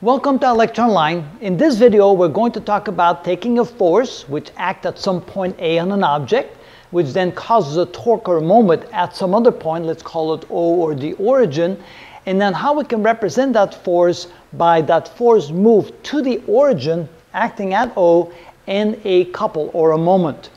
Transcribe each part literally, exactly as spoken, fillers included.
Welcome to Electron Line. In this video we're going to talk about taking a force which acts at some point A on an object, which then causes a torque or a moment at some other point, let's call it O or the origin, and then how we can represent that force by that force moved to the origin acting at O and a couple or a moment.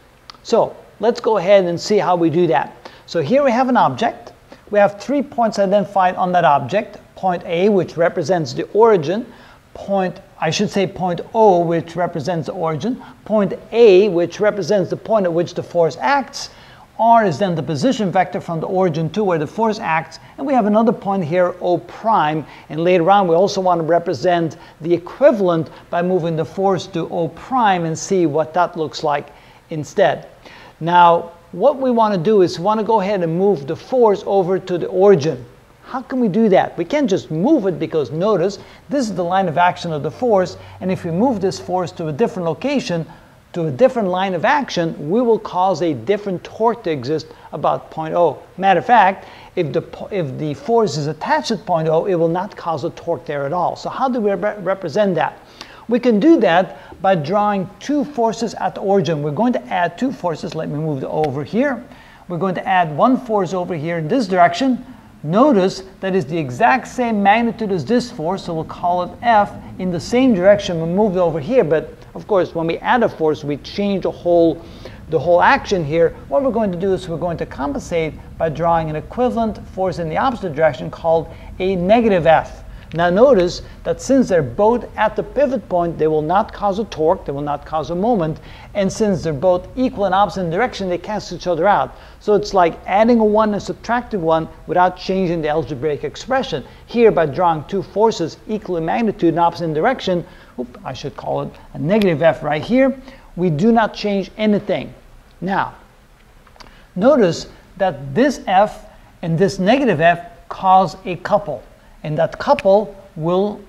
So let's go ahead and see how we do that. So here we have an object. We have three points identified on that object. Point A, which represents the origin, point, I should say point O, which represents the origin, point A, which represents the point at which the force acts, R is then the position vector from the origin to where the force acts, and we have another point here, O prime, and later on we also want to represent the equivalent by moving the force to O prime and see what that looks like instead. Now, what we want to do is we want to go ahead and move the force over to the origin. How can we do that? We can't just move it because notice, this is the line of action of the force, and if we move this force to a different location, to a different line of action, we will cause a different torque to exist about point O. Matter of fact, if the, if the force is attached at point O, it will not cause a torque there at all. So how do we re- represent that? We can do that by drawing two forces at the origin. We're going to add two forces. Let me move the O over here. We're going to add one force over here in this direction. Notice that is the exact same magnitude as this force, so we'll call it F, in the same direction we moved over here, but of course when we add a force we change the whole, the whole action here. What we're going to do is we're going to compensate by drawing an equivalent force in the opposite direction called a negative F. Now notice that since they're both at the pivot point, they will not cause a torque, they will not cause a moment, and since they're both equal and opposite in direction, they cancel each other out. So it's like adding a one and subtracting one without changing the algebraic expression. Here, by drawing two forces equal in magnitude and opposite in direction, oops, I should call it a negative F right here, we do not change anything. Now, notice that this F and this negative F cause a couple. And that couple will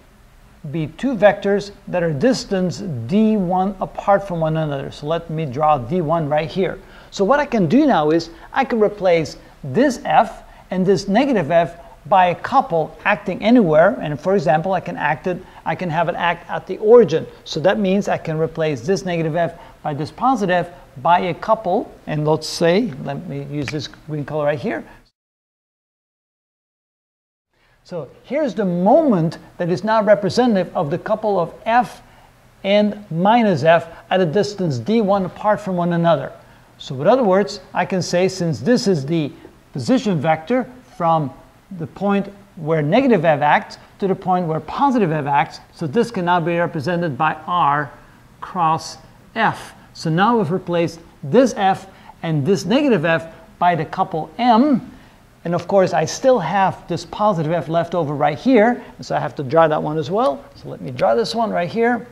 be two vectors that are distance d one apart from one another. So let me draw d one right here. So what I can do now is I can replace this F and this negative F by a couple acting anywhere. And for example, I can act it, I can have it act at the origin. So that means I can replace this negative F by this positive F by a couple. And let's say, let me use this green color right here. So here's the moment that is now representative of the couple of F and minus F at a distance d one apart from one another. So in other words, I can say since this is the position vector from the point where negative F acts to the point where positive F acts, so this can now be represented by R cross F. So now we've replaced this F and this negative F by the couple M. And of course, I still have this positive F left over right here, and so I have to draw that one as well. So let me draw this one right here.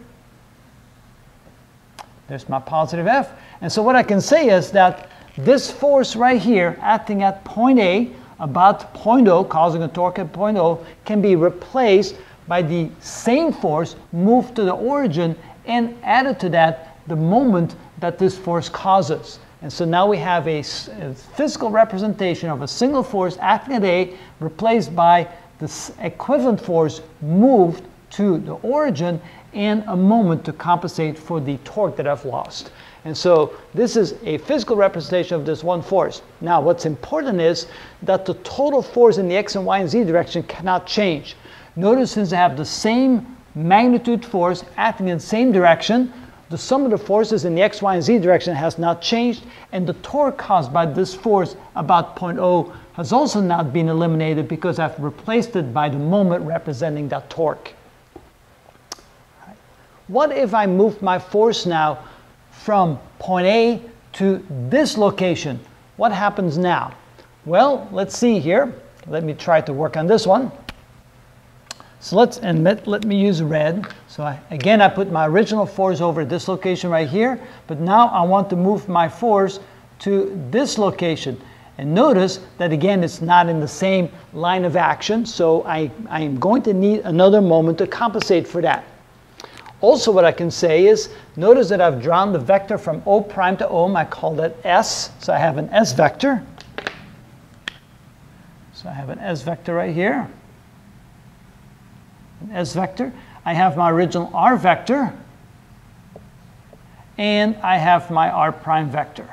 There's my positive F. And so what I can say is that this force right here, acting at point A, about point O, causing a torque at point O, can be replaced by the same force moved to the origin and added to that the moment that this force causes. And so now we have a, a physical representation of a single force acting at A replaced by the equivalent force moved to the origin and a moment to compensate for the torque that I've lost. And so this is a physical representation of this one force. Now what's important is that the total force in the X and Y and Z direction cannot change. Notice since I have the same magnitude force acting in the same direction, the sum of the forces in the X, Y, and Z direction has not changed, and the torque caused by this force about point O has also not been eliminated because I've replaced it by the moment representing that torque. What if I move my force now from point A to this location? What happens now? Well, let's see here. Let me try to work on this one. So let's, and let, let me use red. So I, again, I put my original force over this location right here, but now I want to move my force to this location. And notice that again, it's not in the same line of action, so I, I am going to need another moment to compensate for that. Also what I can say is, notice that I've drawn the vector from O prime to O, I call that S, so I have an S vector. So I have an S vector right here. S vector. I have my original r vector, and I have my r prime vector.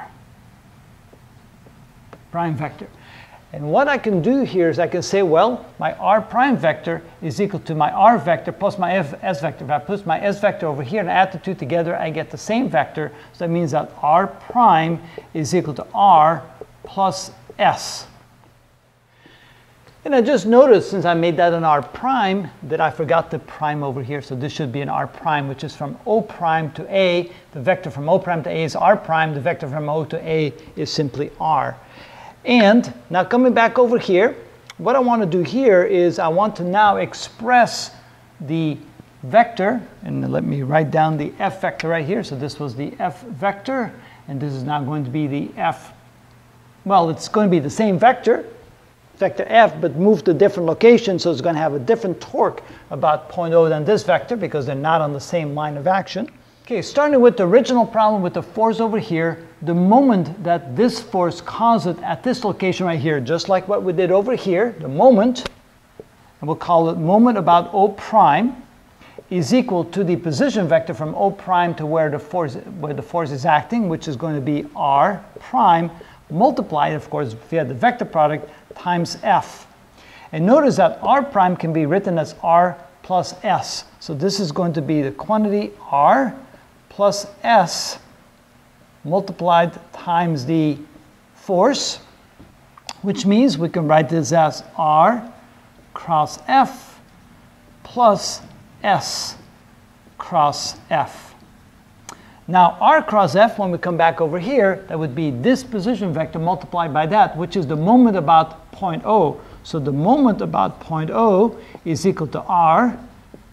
Prime vector. And what I can do here is I can say, well, my r prime vector is equal to my r vector plus my f s vector. If I put my s vector over here and add the two together, I get the same vector. So that means that r prime is equal to r plus s. And I just noticed, since I made that an r prime, that I forgot the prime over here. So this should be an r prime, which is from o prime to a. The vector from o prime to a is r prime. The vector from o to a is simply r. And now coming back over here, what I want to do here is I want to now express the vector, and let me write down the f vector right here. So this was the f vector, and this is now going to be the f, well, it's going to be the same vector, vector f, but moved to different locations, so it's going to have a different torque about zero point zero than this vector, because they're not on the same line of action. Okay, starting with the original problem with the force over here, the moment that this force causes it at this location right here, just like what we did over here, the moment, and we'll call it moment about O prime, is equal to the position vector from O prime to where the force, where the force is acting, which is going to be R prime, multiplied, of course, via the vector product, times F. And notice that R prime can be written as R plus S. So this is going to be the quantity R plus S multiplied times the force, which means we can write this as R cross F plus S cross F. Now R cross F, when we come back over here, that would be this position vector multiplied by that, which is the moment about zero point zero. So the moment about zero point zero is equal to R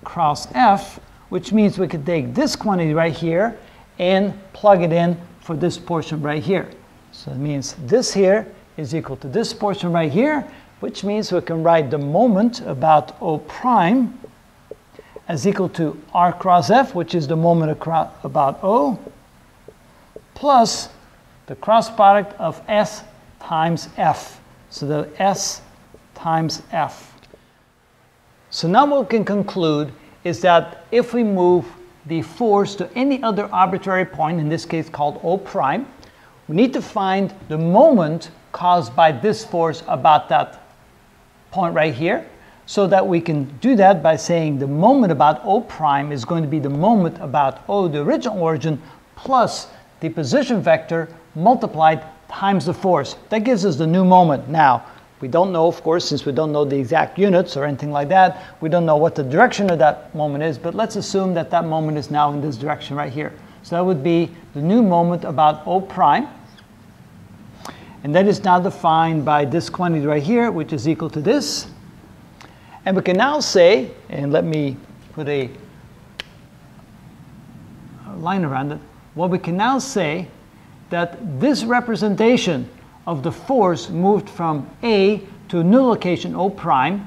cross F, which means we could take this quantity right here and plug it in for this portion right here. So it means this here is equal to this portion right here, which means we can write the moment about O prime as equal to R cross F, which is the moment about O, plus the cross product of S times F. So the S times F. So now what we can conclude is that if we move the force to any other arbitrary point, in this case called O prime, we need to find the moment caused by this force about that point right here, so that we can do that by saying the moment about O prime is going to be the moment about O, the original origin, plus the position vector multiplied times the force. That gives us the new moment. Now, we don't know, of course, since we don't know the exact units or anything like that, we don't know what the direction of that moment is, but let's assume that that moment is now in this direction right here. So that would be the new moment about O prime. And that is now defined by this quantity right here, which is equal to this. And we can now say, and let me put a line around it, well, we can now say that this representation of the force moved from A to a new location O prime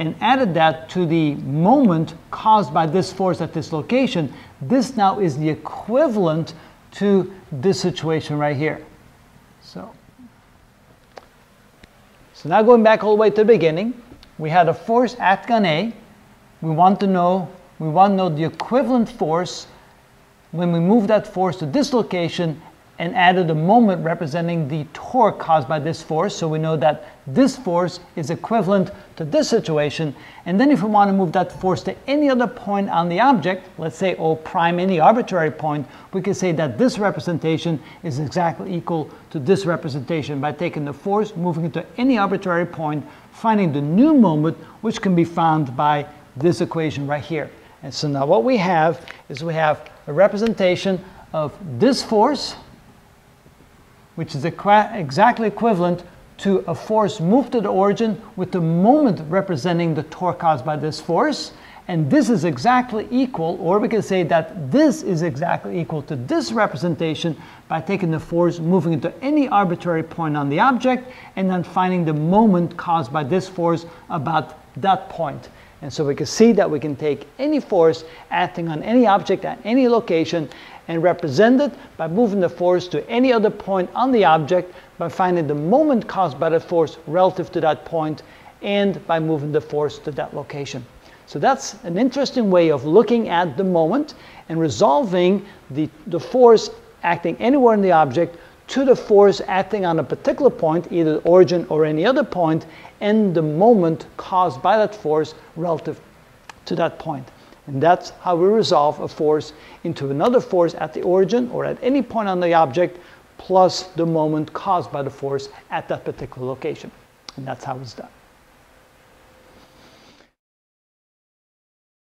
and added that to the moment caused by this force at this location, this now is the equivalent to this situation right here. So, so now going back all the way to the beginning, we had a force acting on A. We want to know, we want to know the equivalent force when we move that force to this location and added a moment representing the torque caused by this force, so we know that this force is equivalent to this situation. And then if we want to move that force to any other point on the object, let's say O prime, any arbitrary point, we can say that this representation is exactly equal to this representation by taking the force, moving it to any arbitrary point, finding the new moment, which can be found by this equation right here. And so now what we have is we have a representation of this force, which is equa exactly equivalent to a force moved to the origin with the moment representing the torque caused by this force. And this is exactly equal, or we can say that this is exactly equal to this representation by taking the force, moving it to any arbitrary point on the object, and then finding the moment caused by this force about that point. And so we can see that we can take any force acting on any object at any location and represent it by moving the force to any other point on the object, by finding the moment caused by the force relative to that point, and by moving the force to that location. So that's an interesting way of looking at the moment and resolving the, the force acting anywhere in the object to the force acting on a particular point, either origin or any other point, and the moment caused by that force relative to that point. And that's how we resolve a force into another force at the origin or at any point on the object, plus the moment caused by the force at that particular location. And that's how it's done.